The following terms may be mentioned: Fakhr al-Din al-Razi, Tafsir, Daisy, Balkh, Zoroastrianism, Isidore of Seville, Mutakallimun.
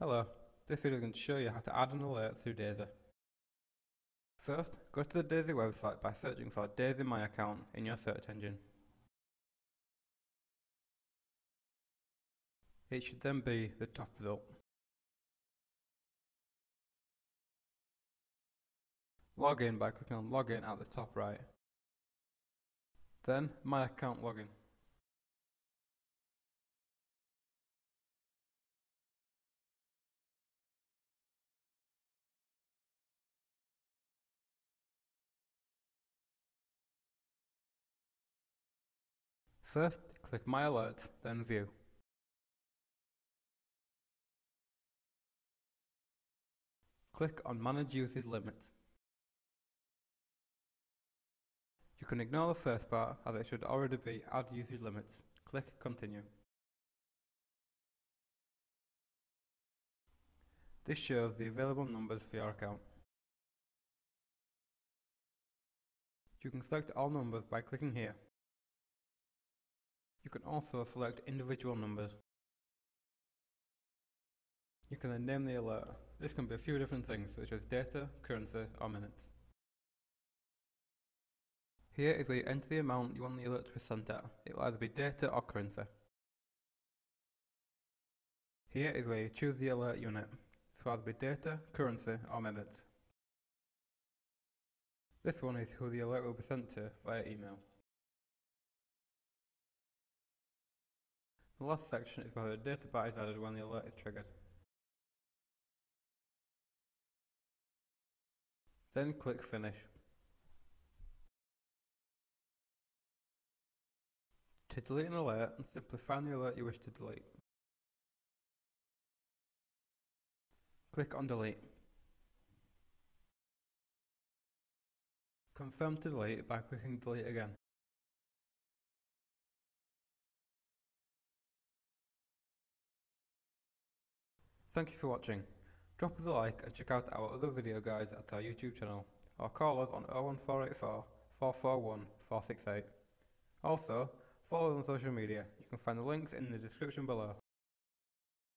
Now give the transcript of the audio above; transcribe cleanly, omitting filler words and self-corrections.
Hello, this video is going to show you how to add an alert through Daisy. First, go to the Daisy website by searching for Daisy My Account in your search engine. It should then be the top result. Log in by clicking on Login at the top right. Then, My Account Login. First, click My Alerts, then View. Click on Manage Usage Limits. You can ignore the first part as it should already be Add Usage Limits. Click Continue. This shows the available numbers for your account. You can select all numbers by clicking here. You can also select individual numbers. You can then name the alert. This can be a few different things such as data, currency or minutes. Here is where you enter the amount you want the alert to be sent at. It will either be data or currency. Here is where you choose the alert unit. This will either be data, currency or minutes. This one is who the alert will be sent to via email. The last section is where the data part is added when the alert is triggered. Then click Finish. To delete an alert, simply find the alert you wish to delete. Click on Delete. Confirm to delete by clicking Delete again. Thank you for watching. Drop us a like and check out our other video guides at our YouTube channel, or call us on 01484 441 468. Also, follow us on social media. You can find the links in the description below.